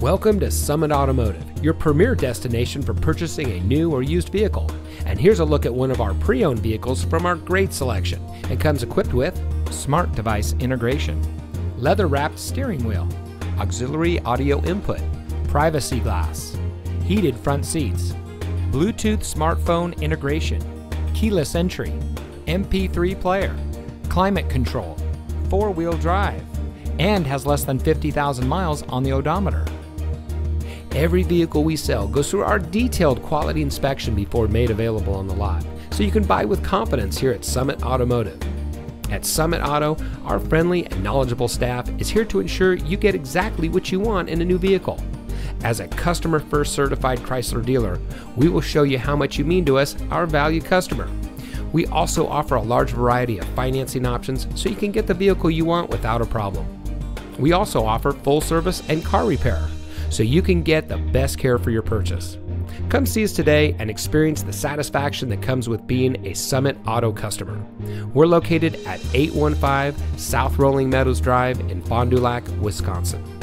Welcome to Summit Automotive, your premier destination for purchasing a new or used vehicle. And here's a look at one of our pre-owned vehicles from our great selection, and comes equipped with smart device integration, leather-wrapped steering wheel, auxiliary audio input, privacy glass, heated front seats, Bluetooth smartphone integration, keyless entry, MP3 player, climate control, four-wheel drive, and has less than 50,000 miles on the odometer. Every vehicle we sell goes through our detailed quality inspection before made available on the lot, so you can buy with confidence here at Summit Automotive. At Summit Auto, our friendly and knowledgeable staff is here to ensure you get exactly what you want in a new vehicle. As a customer-first certified Chrysler dealer, we will show you how much you mean to us, our valued customer. We also offer a large variety of financing options so you can get the vehicle you want without a problem. We also offer full service and car repair, so you can get the best care for your purchase. Come see us today and experience the satisfaction that comes with being a Summit Auto customer. We're located at 815 South Rolling Meadows Drive in Fond du Lac, Wisconsin.